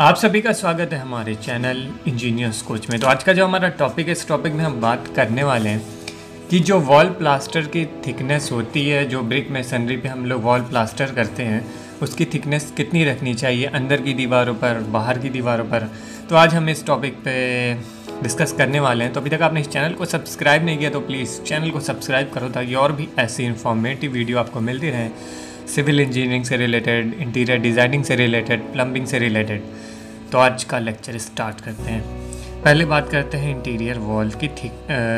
आप सभी का स्वागत है हमारे चैनल इंजीनियर्स कोच में। तो आज का जो हमारा टॉपिक है, इस टॉपिक में हम बात करने वाले हैं कि जो वॉल प्लास्टर की थिकनेस होती है, जो ब्रिक मेसनरी पे हम लोग वॉल प्लास्टर करते हैं, उसकी थिकनेस कितनी रखनी चाहिए अंदर की दीवारों पर, बाहर की दीवारों पर। तो आज हम इस टॉपिक पर डिस्कस करने वाले हैं। तो अभी तक आपने इस चैनल को सब्सक्राइब नहीं किया तो प्लीज़ चैनल को सब्सक्राइब करो, ताकि और भी ऐसी इन्फॉर्मेटिव वीडियो आपको मिलती रहें, सिविल इंजीनियरिंग से रिलेटेड, इंटीरियर डिज़ाइनिंग से रिलेटेड, प्लम्बिंग से रिलेटेड। तो आज का लेक्चर स्टार्ट करते हैं। पहले बात करते हैं इंटीरियर वॉल की।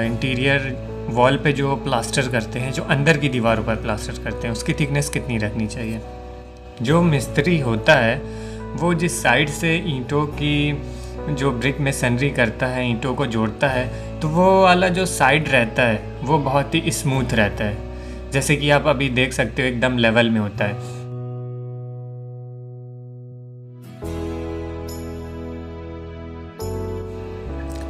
इंटीरियर वॉल पे जो प्लास्टर करते हैं, जो अंदर की दीवारों पर प्लास्टर करते हैं, उसकी थिकनेस कितनी रखनी चाहिए। जो मिस्त्री होता है वो जिस साइड से ईंटों की जो ब्रिक मेसनरी करता है, ईंटों को जोड़ता है, तो वो वाला जो साइड रहता है वो बहुत ही स्मूथ रहता है। जैसे कि आप अभी देख सकते हो, एकदम लेवल में होता है।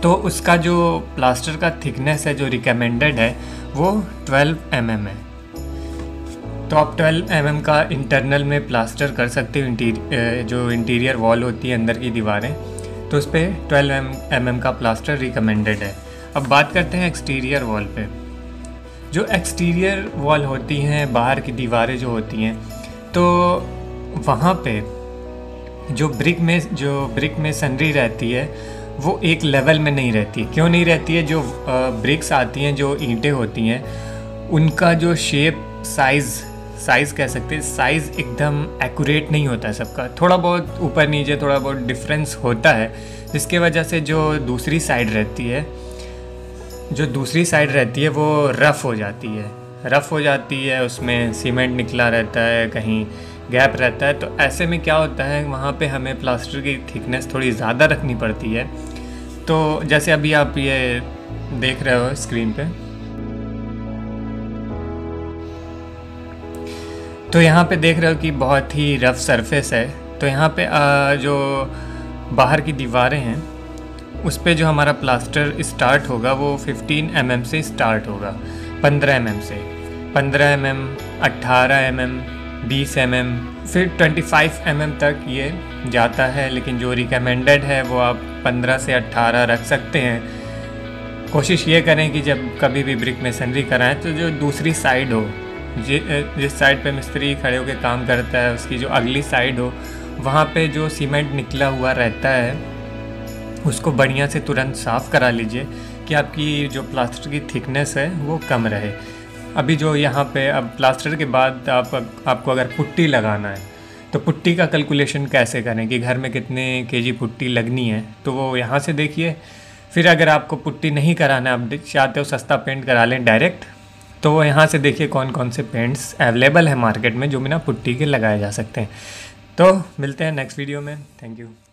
तो उसका जो प्लास्टर का थिकनेस है, जो रिकमेंडेड है, वो 12 mm है। तो आप 12 mm का इंटरनल में प्लास्टर कर सकते हो। जो इंटीरियर वॉल होती है, अंदर की दीवारें, तो उस पर 12 mm का प्लास्टर रिकमेंडेड है। अब बात करते हैं एक्सटीरियर वॉल पे। जो एक्सटीरियर वॉल होती हैं, बाहर की दीवारें जो होती हैं, तो वहाँ पे जो ब्रिक मेसनरी रहती है वो एक लेवल में नहीं रहती। क्यों नहीं रहती है? जो ब्रिक्स आती हैं, जो ईंटें होती हैं, उनका जो शेप, साइज़ कह सकते हैं, साइज़ एकदम एक्यूरेट नहीं होता है सबका। थोड़ा बहुत ऊपर नीचे, थोड़ा बहुत डिफरेंस होता है, जिसके वजह से जो दूसरी साइड रहती है वो रफ़ हो जाती है। उसमें सीमेंट निकला रहता है, कहीं गैप रहता है। तो ऐसे में क्या होता है, वहाँ पे हमें प्लास्टर की थिकनेस थोड़ी ज़्यादा रखनी पड़ती है। तो जैसे अभी आप ये देख रहे हो स्क्रीन पे, तो यहाँ पे देख रहे हो कि बहुत ही रफ़ सरफेस है। तो यहाँ पे जो बाहर की दीवारें हैं, उस पर जो हमारा प्लास्टर स्टार्ट होगा वो 15 mm से स्टार्ट होगा, 15 mm से, 15 mm, 18 mm, 20 mm, फिर 25 mm तक ये जाता है। लेकिन जो रिकमेंडेड है वो आप 15 से 18 रख सकते हैं। कोशिश ये करें कि जब कभी भी ब्रिक मेसनरी कराएं तो जो दूसरी साइड हो, जिस साइड पे मिस्त्री खड़े होकर काम करता है, उसकी जो अगली साइड हो, वहाँ पे जो सीमेंट निकला हुआ रहता है उसको बढ़िया से तुरंत साफ़ करा लीजिए, कि आपकी जो प्लास्टर की थिकनेस है वो कम रहे। अभी जो यहाँ पे, अब प्लास्टर के बाद आपको अगर पुट्टी लगाना है, तो पुट्टी का कैलकुलेशन कैसे करें कि घर में कितने केजी पुट्टी लगनी है, तो वो यहाँ से देखिए। फिर अगर आपको पुट्टी नहीं कराना, आप चाहते हो सस्ता पेंट करा लें डायरेक्ट, तो वो यहाँ से देखिए कौन कौन से पेंट्स अवेलेबल है मार्केट में जो बिना पुट्टी के लगाए जा सकते हैं। तो मिलते हैं नेक्स्ट वीडियो में। Thank you.